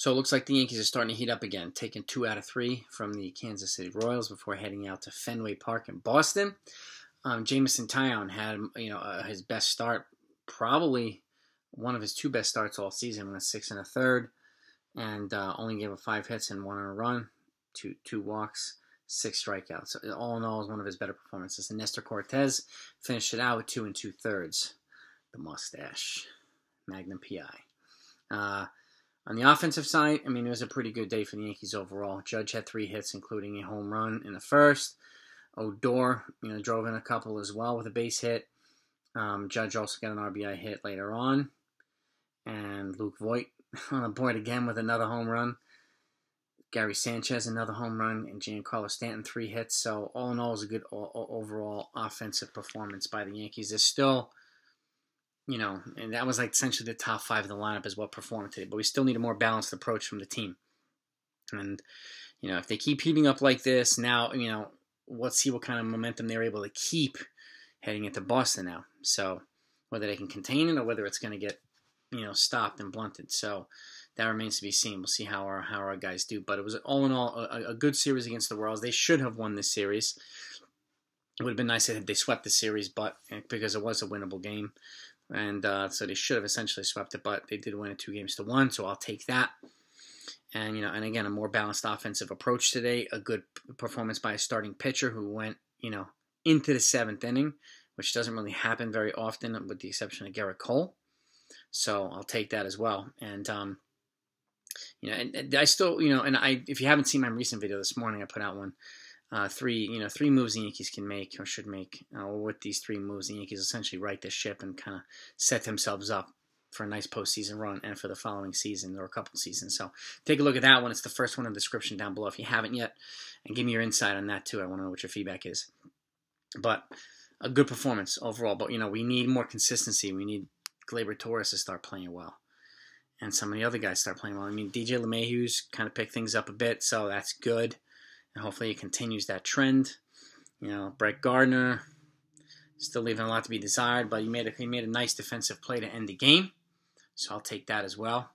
So it looks like the Yankees are starting to heat up again, taking 2 out of 3 from the Kansas City Royals before heading out to Fenway Park in Boston. Jameson Taillon had his best start, probably one of his 2 best starts all season, with 6 1/3, and only gave up 5 hits and 1 on a run, 2 walks, 6 strikeouts. So all in all, it was one of his better performances. And Nestor Cortez finished it out with 2 2/3. The mustache, Magnum P.I. On the offensive side, it was a pretty good day for the Yankees overall. Judge had 3 hits, including a home run in the first. Odor, drove in a couple as well with a base hit. Judge also got an RBI hit later on. And Luke Voit on the board again with another home run. Gary Sanchez, another home run. And Giancarlo Stanton, 3 hits. So all in all, it was a good overall offensive performance by the Yankees. There's still... and that was essentially the top 5 of the lineup is what performed today. But we still need a more balanced approach from the team. And, if they keep heating up like this, now, let's see what kind of momentum they're able to keep heading into Boston now. So whether they can contain it or whether it's going to get, stopped and blunted. So that remains to be seen. We'll see how our guys do. But it was all in all a good series against the Royals. They should have won this series. It would have been nice if they swept the series, but because it was a winnable game. And so they should have essentially swept it, but they did win it 2 games to 1, so I'll take that. And, and again, a more balanced offensive approach today, a good performance by a starting pitcher who went, into the 7th inning, which doesn't really happen very often with the exception of Garrett Cole. So I'll take that as well. And, and I still, if you haven't seen my recent video this morning, I put out one. 3 moves the Yankees can make or should make. With these 3 moves, the Yankees essentially right this ship and kind of set themselves up for a nice postseason run and for the following season or a couple seasons. So take a look at that one. It's the first one in the description down below if you haven't yet. And give me your insight on that too. I want to know what your feedback is. But a good performance overall. But, we need more consistency. We need Gleyber Torres to start playing well. And some of the other guys start playing well. DJ LeMahieu's kind of picked things up a bit, so that's good. And hopefully it continues that trend. Brett Gardner still leaving a lot to be desired, but he made a nice defensive play to end the game, so I'll take that as well.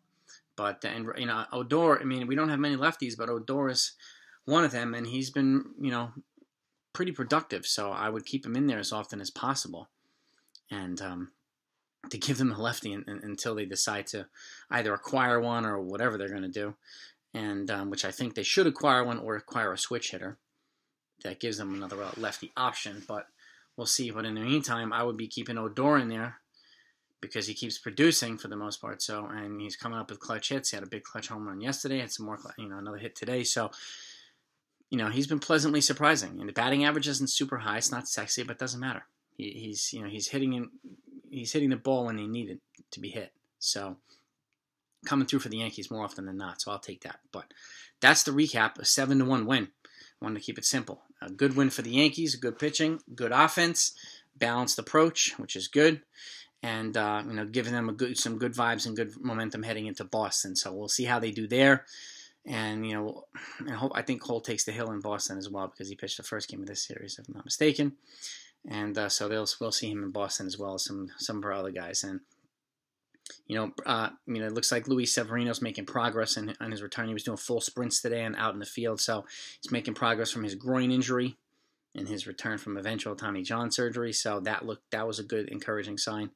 But Odor, we don't have many lefties, but Odor is one of them, and he's been pretty productive, so I would keep him in there as often as possible, and to give them a lefty until they decide to either acquire one or whatever they're going to do. And which I think they should acquire one or acquire a switch hitter. That gives them another lefty option, but we'll see. But in the meantime, I would be keeping Odor in there because he keeps producing for the most part. So, and he's coming up with clutch hits. He had a big clutch home run yesterday. Had some more, another hit today. So, he's been pleasantly surprising. And the batting average isn't super high. It's not sexy, but it doesn't matter. He's hitting the ball when they need it to be hit. So. Coming through for the Yankees more often than not, so I'll take that. But that's the recap, a 7-1 win. I wanted to keep it simple. A good win for the Yankees, good pitching, good offense, balanced approach, which is good, and giving them some good vibes and good momentum heading into Boston. So we'll see how they do there. And I think Cole takes the hill in Boston as well because he pitched the first game of this series, if I'm not mistaken. And so we'll see him in Boston as well as some of our other guys. And it looks like Luis Severino's making progress on his return. He was doing full sprints today and out in the field, so he's making progress from his groin injury and his return from eventual Tommy John surgery. So that was a good, encouraging sign.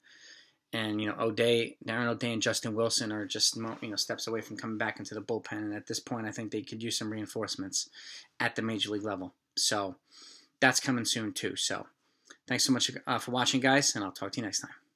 And Darren O'Day, and Justin Wilson are just steps away from coming back into the bullpen. And at this point, I think they could use some reinforcements at the major league level. So that's coming soon too. So thanks so much for watching, guys, and I'll talk to you next time.